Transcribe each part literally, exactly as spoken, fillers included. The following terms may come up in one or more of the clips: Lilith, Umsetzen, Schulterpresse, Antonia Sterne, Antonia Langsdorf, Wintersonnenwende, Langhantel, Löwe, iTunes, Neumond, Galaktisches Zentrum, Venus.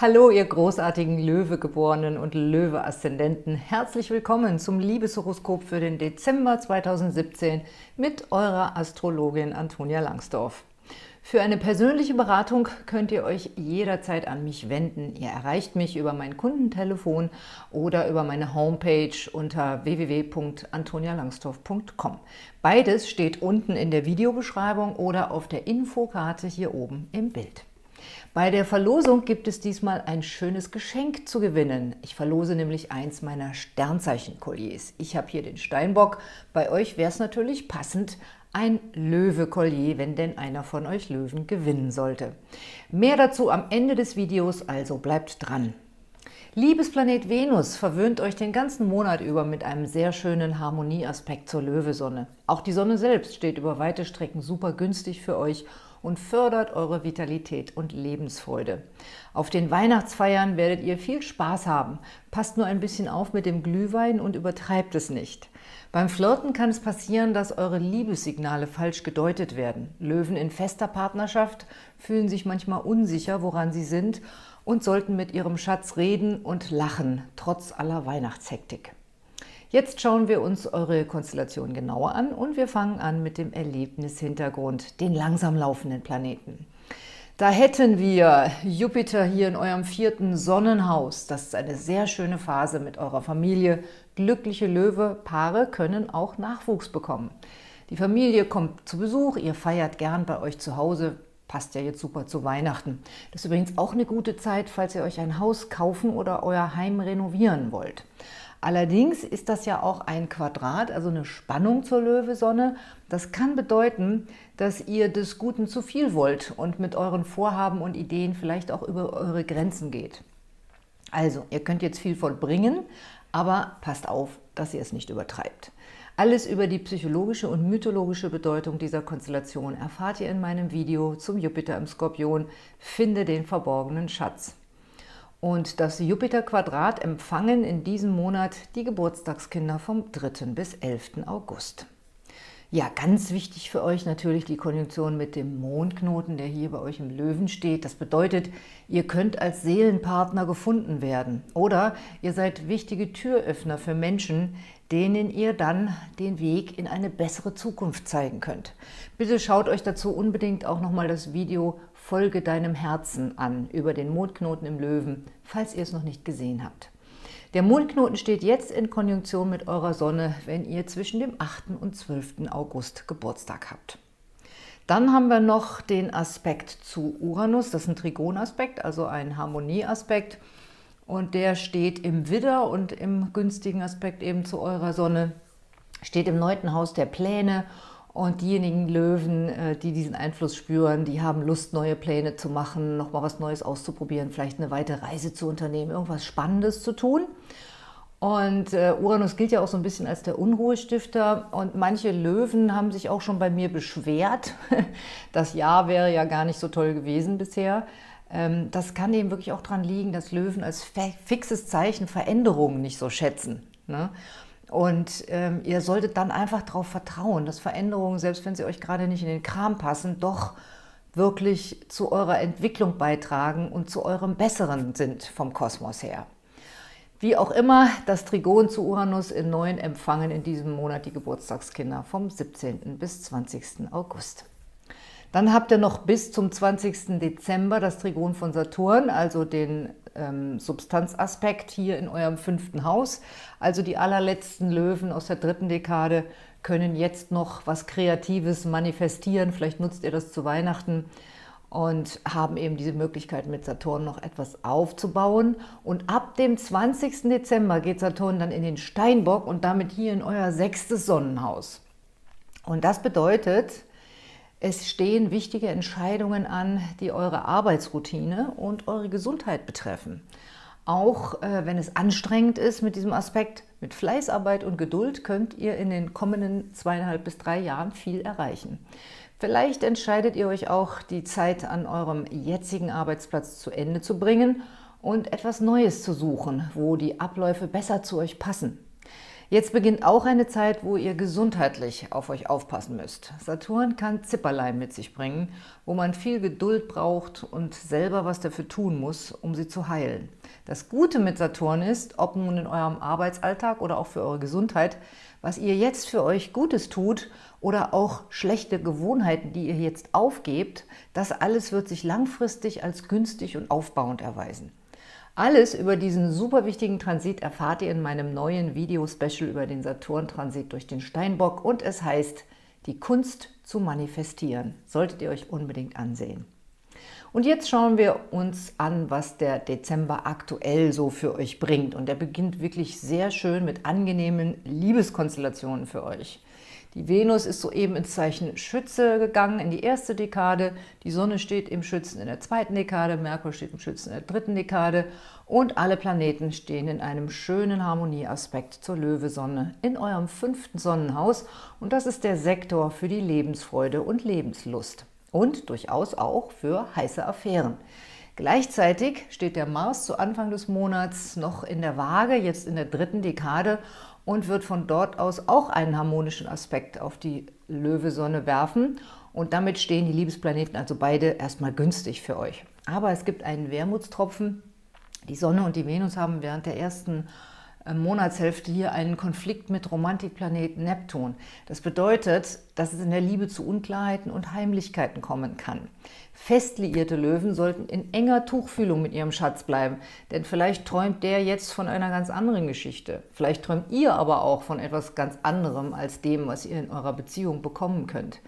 Hallo, ihr großartigen Löwe-Geborenen und Löwe-Aszendenten. Herzlich willkommen zum Liebeshoroskop für den Dezember zweitausendsiebzehn mit eurer Astrologin Antonia Langsdorf. Für eine persönliche Beratung könnt ihr euch jederzeit an mich wenden. Ihr erreicht mich über mein Kundentelefon oder über meine Homepage unter w w w punkt antonia langsdorf punkt com. Beides steht unten in der Videobeschreibung oder auf der Infokarte hier oben im Bild. Bei der Verlosung gibt es diesmal ein schönes Geschenk zu gewinnen. Ich verlose nämlich eins meiner Sternzeichen-Kolliers. Ich habe hier den Steinbock. Bei euch wäre es natürlich passend, ein Löwe-Kollier, wenn denn einer von euch Löwen gewinnen sollte. Mehr dazu am Ende des Videos, also bleibt dran. Liebesplanet Venus verwöhnt euch den ganzen Monat über mit einem sehr schönen Harmonieaspekt zur Löwesonne. Auch die Sonne selbst steht über weite Strecken super günstig für euch und fördert eure Vitalität und Lebensfreude. Auf den Weihnachtsfeiern werdet ihr viel Spaß haben. Passt nur ein bisschen auf mit dem Glühwein und übertreibt es nicht. Beim Flirten kann es passieren, dass eure Liebessignale falsch gedeutet werden. Löwen in fester Partnerschaft fühlen sich manchmal unsicher, woran sie sind, und sollten mit ihrem Schatz reden und lachen, trotz aller Weihnachtshektik. Jetzt schauen wir uns eure Konstellation genauer an und wir fangen an mit dem Erlebnishintergrund, den langsam laufenden Planeten. Da hätten wir Jupiter hier in eurem vierten Sonnenhaus. Das ist eine sehr schöne Phase mit eurer Familie. Glückliche Löwe-Paare können auch Nachwuchs bekommen. Die Familie kommt zu Besuch, ihr feiert gern bei euch zu Hause. Passt ja jetzt super zu Weihnachten. Das ist übrigens auch eine gute Zeit, falls ihr euch ein Haus kaufen oder euer Heim renovieren wollt. Allerdings ist das ja auch ein Quadrat, also eine Spannung zur Löwesonne. Das kann bedeuten, dass ihr des Guten zu viel wollt und mit euren Vorhaben und Ideen vielleicht auch über eure Grenzen geht. Also, ihr könnt jetzt viel vollbringen, aber passt auf, dass ihr es nicht übertreibt. Alles über die psychologische und mythologische Bedeutung dieser Konstellation erfahrt ihr in meinem Video zum Jupiter im Skorpion „Finde den verborgenen Schatz". Und das Jupiter-Quadrat empfangen in diesem Monat die Geburtstagskinder vom dritten bis elften August. Ja, ganz wichtig für euch natürlich die Konjunktion mit dem Mondknoten, der hier bei euch im Löwen steht. Das bedeutet, ihr könnt als Seelenpartner gefunden werden oder ihr seid wichtige Türöffner für Menschen, denen ihr dann den Weg in eine bessere Zukunft zeigen könnt. Bitte schaut euch dazu unbedingt auch nochmal das Video „Folge deinem Herzen" an über den Mondknoten im Löwen, falls ihr es noch nicht gesehen habt. Der Mondknoten steht jetzt in Konjunktion mit eurer Sonne, wenn ihr zwischen dem achten und zwölften August Geburtstag habt. Dann haben wir noch den Aspekt zu Uranus, das ist ein Trigonaspekt, also ein Harmonieaspekt. Und der steht im Widder und im günstigen Aspekt eben zu eurer Sonne, steht im neunten Haus der Pläne. Und diejenigen Löwen, die diesen Einfluss spüren, die haben Lust, neue Pläne zu machen, nochmal was Neues auszuprobieren, vielleicht eine weite Reise zu unternehmen, irgendwas Spannendes zu tun. Und Uranus gilt ja auch so ein bisschen als der Unruhestifter. Und manche Löwen haben sich auch schon bei mir beschwert. Das Jahr wäre ja gar nicht so toll gewesen bisher. Das kann eben wirklich auch daran liegen, dass Löwen als fixes Zeichen Veränderungen nicht so schätzen, ne? Und ähm, ihr solltet dann einfach darauf vertrauen, dass Veränderungen, selbst wenn sie euch gerade nicht in den Kram passen, doch wirklich zu eurer Entwicklung beitragen und zu eurem Besseren sind vom Kosmos her. Wie auch immer, das Trigon zu Uranus in neun empfangen in diesem Monat die Geburtstagskinder vom siebzehnten bis zwanzigsten August. Dann habt ihr noch bis zum zwanzigsten Dezember das Trigon von Saturn, also den ähm, Substanzaspekt hier in eurem fünften Haus. Also die allerletzten Löwen aus der dritten Dekade können jetzt noch was Kreatives manifestieren. Vielleicht nutzt ihr das zu Weihnachten und haben eben diese Möglichkeit, mit Saturn noch etwas aufzubauen. Und ab dem zwanzigsten Dezember geht Saturn dann in den Steinbock und damit hier in euer sechstes Sonnenhaus. Und das bedeutet, es stehen wichtige Entscheidungen an, die eure Arbeitsroutine und eure Gesundheit betreffen. Auch äh, wenn es anstrengend ist mit diesem Aspekt, mit Fleißarbeit und Geduld könnt ihr in den kommenden zweieinhalb bis drei Jahren viel erreichen. Vielleicht entscheidet ihr euch auch, die Zeit an eurem jetzigen Arbeitsplatz zu Ende zu bringen und etwas Neues zu suchen, wo die Abläufe besser zu euch passen. Jetzt beginnt auch eine Zeit, wo ihr gesundheitlich auf euch aufpassen müsst. Saturn kann Zipperlein mit sich bringen, wo man viel Geduld braucht und selber was dafür tun muss, um sie zu heilen. Das Gute mit Saturn ist, ob nun in eurem Arbeitsalltag oder auch für eure Gesundheit, was ihr jetzt für euch Gutes tut oder auch schlechte Gewohnheiten, die ihr jetzt aufgebt, das alles wird sich langfristig als günstig und aufbauend erweisen. Alles über diesen super wichtigen Transit erfahrt ihr in meinem neuen Video-Special über den Saturn-Transit durch den Steinbock und es heißt, die Kunst zu manifestieren. Solltet ihr euch unbedingt ansehen. Und jetzt schauen wir uns an, was der Dezember aktuell so für euch bringt. Und er beginnt wirklich sehr schön mit angenehmen Liebeskonstellationen für euch. Die Venus ist soeben ins Zeichen Schütze gegangen, in die erste Dekade. Die Sonne steht im Schützen in der zweiten Dekade, Merkur steht im Schützen in der dritten Dekade und alle Planeten stehen in einem schönen Harmonieaspekt zur Löwe-Sonne in eurem fünften Sonnenhaus. Und das ist der Sektor für die Lebensfreude und Lebenslust und durchaus auch für heiße Affären. Gleichzeitig steht der Mars zu Anfang des Monats noch in der Waage, jetzt in der dritten Dekade, und wird von dort aus auch einen harmonischen Aspekt auf die Löwe-Sonne werfen. Und damit stehen die Liebesplaneten also beide erstmal günstig für euch. Aber es gibt einen Wermutstropfen. Die Sonne und die Venus haben während der ersten Monatshälfte hier einen Konflikt mit Romantikplaneten Neptun. Das bedeutet, dass es in der Liebe zu Unklarheiten und Heimlichkeiten kommen kann. Fest liierte Löwen sollten in enger Tuchfühlung mit ihrem Schatz bleiben, denn vielleicht träumt der jetzt von einer ganz anderen Geschichte. Vielleicht träumt ihr aber auch von etwas ganz anderem als dem, was ihr in eurer Beziehung bekommen könnt.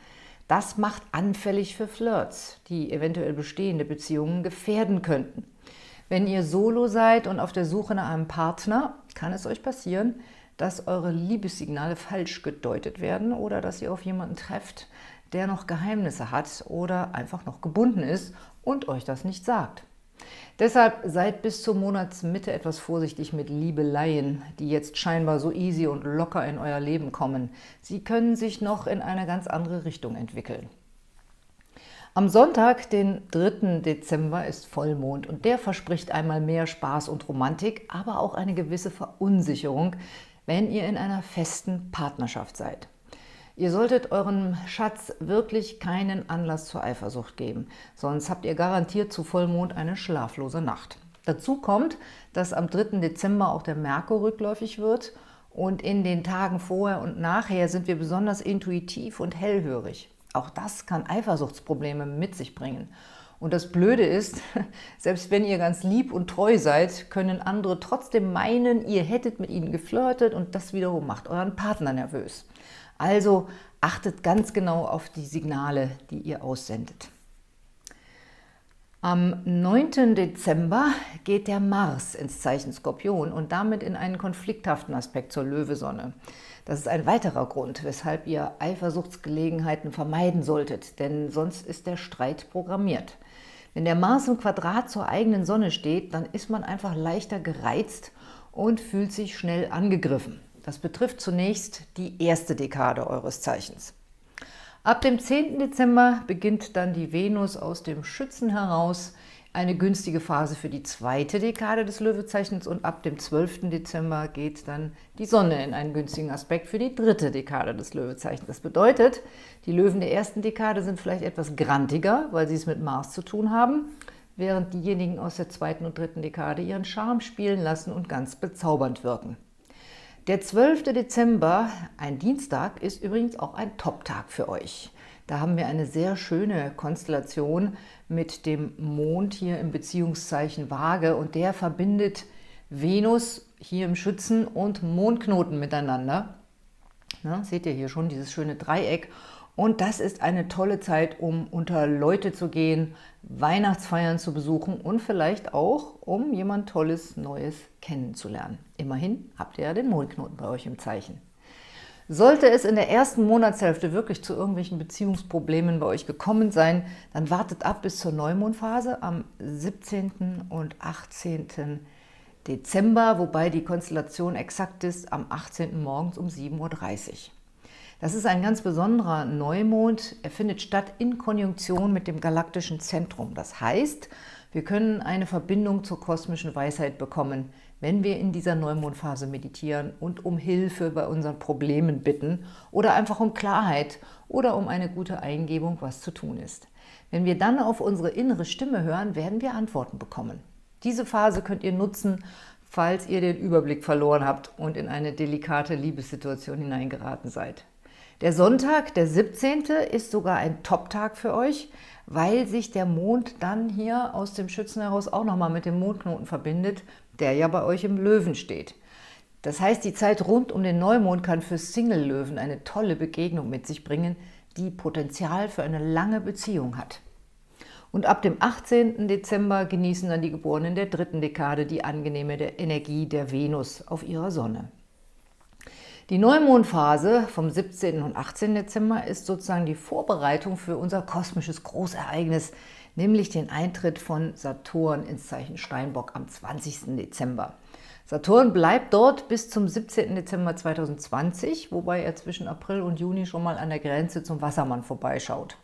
Das macht anfällig für Flirts, die eventuell bestehende Beziehungen gefährden könnten. Wenn ihr solo seid und auf der Suche nach einem Partner, kann es euch passieren, dass eure Liebessignale falsch gedeutet werden oder dass ihr auf jemanden trefft, der noch Geheimnisse hat oder einfach noch gebunden ist und euch das nicht sagt. Deshalb seid bis zur Monatsmitte etwas vorsichtig mit Liebeleien, die jetzt scheinbar so easy und locker in euer Leben kommen. Sie können sich noch in eine ganz andere Richtung entwickeln. Am Sonntag, den dritten Dezember, ist Vollmond und der verspricht einmal mehr Spaß und Romantik, aber auch eine gewisse Verunsicherung, wenn ihr in einer festen Partnerschaft seid. Ihr solltet eurem Schatz wirklich keinen Anlass zur Eifersucht geben, sonst habt ihr garantiert zu Vollmond eine schlaflose Nacht. Dazu kommt, dass am dritten Dezember auch der Merkur rückläufig wird und in den Tagen vorher und nachher sind wir besonders intuitiv und hellhörig. Auch das kann Eifersuchtsprobleme mit sich bringen. Und das Blöde ist, selbst wenn ihr ganz lieb und treu seid, können andere trotzdem meinen, ihr hättet mit ihnen geflirtet und das wiederum macht euren Partner nervös. Also achtet ganz genau auf die Signale, die ihr aussendet. Am neunten Dezember geht der Mars ins Zeichen Skorpion und damit in einen konflikthaften Aspekt zur Löwe-Sonne. Das ist ein weiterer Grund, weshalb ihr Eifersuchtsgelegenheiten vermeiden solltet, denn sonst ist der Streit programmiert. Wenn der Mars im Quadrat zur eigenen Sonne steht, dann ist man einfach leichter gereizt und fühlt sich schnell angegriffen. Das betrifft zunächst die erste Dekade eures Zeichens. Ab dem zehnten Dezember beginnt dann die Venus aus dem Schützen heraus, eine günstige Phase für die zweite Dekade des Löwezeichens und ab dem zwölften Dezember geht dann die Sonne in einen günstigen Aspekt für die dritte Dekade des Löwezeichens. Das bedeutet, die Löwen der ersten Dekade sind vielleicht etwas grantiger, weil sie es mit Mars zu tun haben, während diejenigen aus der zweiten und dritten Dekade ihren Charme spielen lassen und ganz bezaubernd wirken. Der zwölfte Dezember, ein Dienstag, ist übrigens auch ein Top-Tag für euch. Da haben wir eine sehr schöne Konstellation mit dem Mond hier im Beziehungszeichen Waage und der verbindet Venus hier im Schützen und Mondknoten miteinander. Na, seht ihr hier schon dieses schöne Dreieck. Und das ist eine tolle Zeit, um unter Leute zu gehen, Weihnachtsfeiern zu besuchen und vielleicht auch, um jemand Tolles, Neues kennenzulernen. Immerhin habt ihr ja den Mondknoten bei euch im Zeichen. Sollte es in der ersten Monatshälfte wirklich zu irgendwelchen Beziehungsproblemen bei euch gekommen sein, dann wartet ab bis zur Neumondphase am siebzehnten und achtzehnten Dezember, wobei die Konstellation exakt ist am achtzehnten morgens um sieben Uhr dreißig. Das ist ein ganz besonderer Neumond. Er findet statt in Konjunktion mit dem Galaktischen Zentrum. Das heißt, Wir können eine Verbindung zur kosmischen Weisheit bekommen, wenn wir in dieser Neumondphase meditieren und um Hilfe bei unseren Problemen bitten oder einfach um Klarheit oder um eine gute Eingebung, was zu tun ist. Wenn wir dann auf unsere innere Stimme hören, werden wir Antworten bekommen. Diese Phase könnt ihr nutzen, falls ihr den Überblick verloren habt und in eine delikate Liebessituation hineingeraten seid. Der Sonntag, der siebzehnte, ist sogar ein Top-Tag für euch, weil sich der Mond dann hier aus dem Schützen heraus auch nochmal mit dem Mondknoten verbindet, der ja bei euch im Löwen steht. Das heißt, die Zeit rund um den Neumond kann für Single-Löwen eine tolle Begegnung mit sich bringen, die Potenzial für eine lange Beziehung hat. Und ab dem achtzehnten Dezember genießen dann die Geborenen der dritten Dekade die angenehme Energie der Venus auf ihrer Sonne. Die Neumondphase vom siebzehnten und achtzehnten Dezember ist sozusagen die Vorbereitung für unser kosmisches Großereignis, nämlich den Eintritt von Saturn ins Zeichen Steinbock am zwanzigsten Dezember. Saturn bleibt dort bis zum siebzehnten Dezember zweitausendzwanzig, wobei er zwischen April und Juni schon mal an der Grenze zum Wassermann vorbeischaut.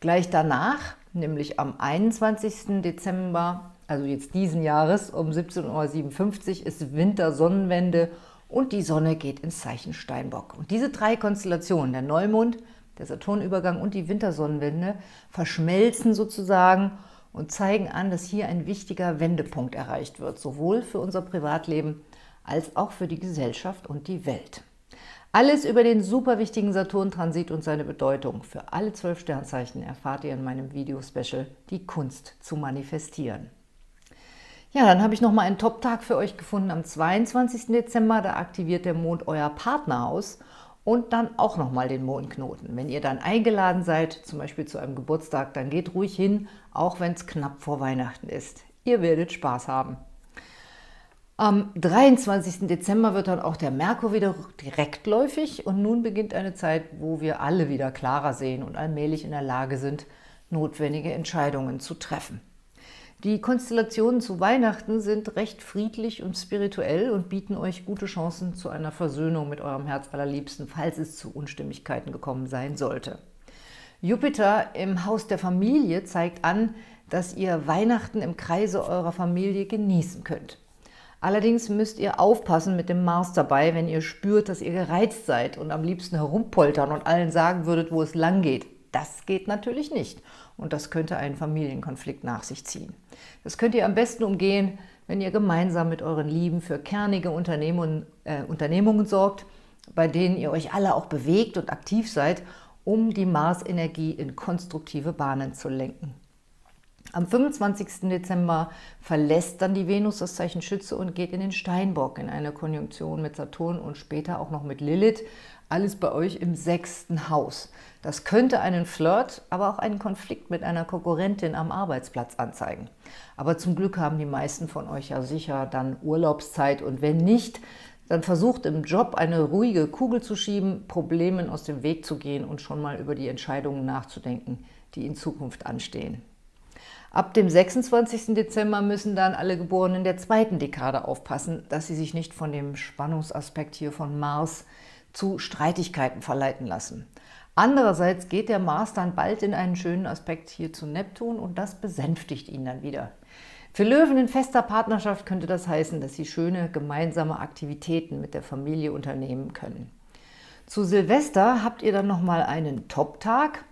Gleich danach, nämlich am einundzwanzigsten Dezember, also jetzt diesen Jahres, um siebzehn Uhr siebenundfünfzig, ist Wintersonnenwende und die Sonne geht ins Zeichen Steinbock. Und diese drei Konstellationen, der Neumond, der Saturnübergang und die Wintersonnenwende, verschmelzen sozusagen und zeigen an, dass hier ein wichtiger Wendepunkt erreicht wird, sowohl für unser Privatleben als auch für die Gesellschaft und die Welt. Alles über den super wichtigen Saturn-Transit und seine Bedeutung für alle zwölf Sternzeichen erfahrt ihr in meinem Video-Special Die Kunst zu manifestieren. Ja, dann habe ich nochmal einen Top-Tag für euch gefunden am zweiundzwanzigsten Dezember. Da aktiviert der Mond euer Partnerhaus und dann auch nochmal den Mondknoten. Wenn ihr dann eingeladen seid, zum Beispiel zu einem Geburtstag, dann geht ruhig hin, auch wenn es knapp vor Weihnachten ist. Ihr werdet Spaß haben. Am dreiundzwanzigsten Dezember wird dann auch der Merkur wieder direktläufig und nun beginnt eine Zeit, wo wir alle wieder klarer sehen und allmählich in der Lage sind, notwendige Entscheidungen zu treffen. Die Konstellationen zu Weihnachten sind recht friedlich und spirituell und bieten euch gute Chancen zu einer Versöhnung mit eurem Herzallerliebsten, falls es zu Unstimmigkeiten gekommen sein sollte. Jupiter im Haus der Familie zeigt an, dass ihr Weihnachten im Kreise eurer Familie genießen könnt. Allerdings müsst ihr aufpassen mit dem Mars dabei, wenn ihr spürt, dass ihr gereizt seid und am liebsten herumpoltern und allen sagen würdet, wo es lang geht. Das geht natürlich nicht und das könnte einen Familienkonflikt nach sich ziehen. Das könnt ihr am besten umgehen, wenn ihr gemeinsam mit euren Lieben für kernige Unternehmungen, äh, Unternehmungen sorgt, bei denen ihr euch alle auch bewegt und aktiv seid, um die Marsenergie in konstruktive Bahnen zu lenken. Am fünfundzwanzigsten Dezember verlässt dann die Venus das Zeichen Schütze und geht in den Steinbock in eine Konjunktion mit Saturn und später auch noch mit Lilith, alles bei euch im sechsten Haus. Das könnte einen Flirt, aber auch einen Konflikt mit einer Konkurrentin am Arbeitsplatz anzeigen. Aber zum Glück haben die meisten von euch ja sicher dann Urlaubszeit und wenn nicht, dann versucht im Job eine ruhige Kugel zu schieben, Problemen aus dem Weg zu gehen und schon mal über die Entscheidungen nachzudenken, die in Zukunft anstehen. Ab dem sechsundzwanzigsten Dezember müssen dann alle Geborenen der zweiten Dekade aufpassen, dass sie sich nicht von dem Spannungsaspekt hier von Mars zu Streitigkeiten verleiten lassen. Andererseits geht der Mars dann bald in einen schönen Aspekt hier zu Neptun und das besänftigt ihn dann wieder. Für Löwen in fester Partnerschaft könnte das heißen, dass sie schöne gemeinsame Aktivitäten mit der Familie unternehmen können. Zu Silvester habt ihr dann nochmal einen Top-Tag,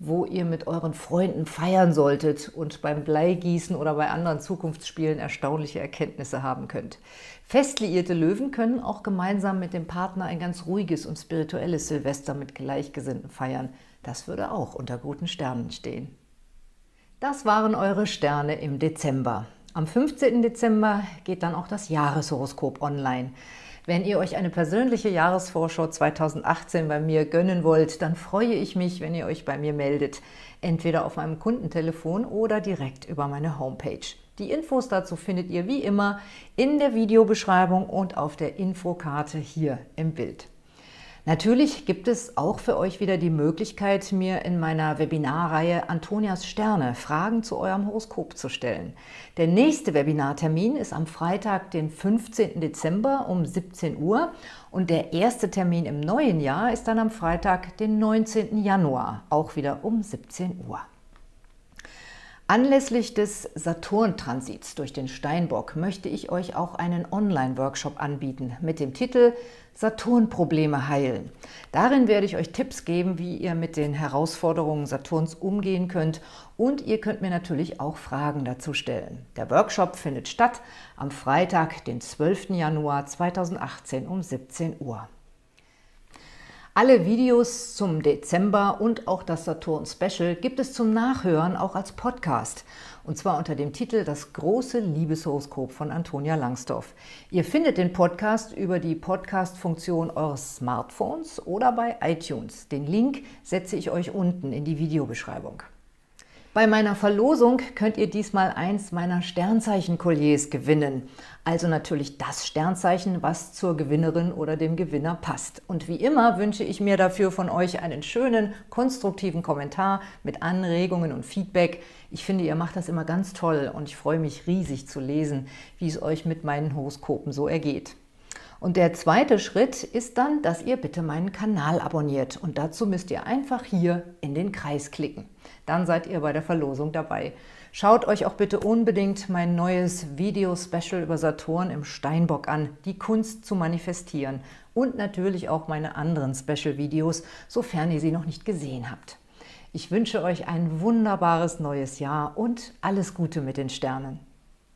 wo ihr mit euren Freunden feiern solltet und beim Bleigießen oder bei anderen Zukunftsspielen erstaunliche Erkenntnisse haben könnt. Fest liierte Löwen können auch gemeinsam mit dem Partner ein ganz ruhiges und spirituelles Silvester mit Gleichgesinnten feiern. Das würde auch unter guten Sternen stehen. Das waren eure Sterne im Dezember. Am fünfzehnten Dezember geht dann auch das Jahreshoroskop online. Wenn ihr euch eine persönliche Jahresvorschau zweitausendachtzehn bei mir gönnen wollt, dann freue ich mich, wenn ihr euch bei mir meldet. Entweder auf meinem Kundentelefon oder direkt über meine Homepage. Die Infos dazu findet ihr wie immer in der Videobeschreibung und auf der Infokarte hier im Bild. Natürlich gibt es auch für euch wieder die Möglichkeit, mir in meiner Webinarreihe Antonias Sterne Fragen zu eurem Horoskop zu stellen. Der nächste Webinartermin ist am Freitag, den fünfzehnten Dezember um siebzehn Uhr und der erste Termin im neuen Jahr ist dann am Freitag, den neunzehnten Januar, auch wieder um siebzehn Uhr. Anlässlich des Saturn-Transits durch den Steinbock möchte ich euch auch einen Online-Workshop anbieten mit dem Titel Saturn-Probleme heilen. Darin werde ich euch Tipps geben, wie ihr mit den Herausforderungen Saturns umgehen könnt, und ihr könnt mir natürlich auch Fragen dazu stellen. Der Workshop findet statt am Freitag, den zwölften Januar zweitausendachtzehn um siebzehn Uhr. Alle Videos zum Dezember und auch das Saturn-Special gibt es zum Nachhören auch als Podcast. Und zwar unter dem Titel Das große Liebeshoroskop von Antonia Langsdorf. Ihr findet den Podcast über die Podcast-Funktion eures Smartphones oder bei iTunes. Den Link setze ich euch unten in die Videobeschreibung. Bei meiner Verlosung könnt ihr diesmal eins meiner Sternzeichen-Kolliers gewinnen. Also natürlich das Sternzeichen, was zur Gewinnerin oder dem Gewinner passt. Und wie immer wünsche ich mir dafür von euch einen schönen, konstruktiven Kommentar mit Anregungen und Feedback. Ich finde, ihr macht das immer ganz toll und ich freue mich riesig zu lesen, wie es euch mit meinen Horoskopen so ergeht. Und der zweite Schritt ist dann, dass ihr bitte meinen Kanal abonniert. Und dazu müsst ihr einfach hier in den Kreis klicken. Dann seid ihr bei der Verlosung dabei. Schaut euch auch bitte unbedingt mein neues Video-Special über Saturn im Steinbock an, die Kunst zu manifestieren, und natürlich auch meine anderen Special-Videos, sofern ihr sie noch nicht gesehen habt. Ich wünsche euch ein wunderbares neues Jahr und alles Gute mit den Sternen.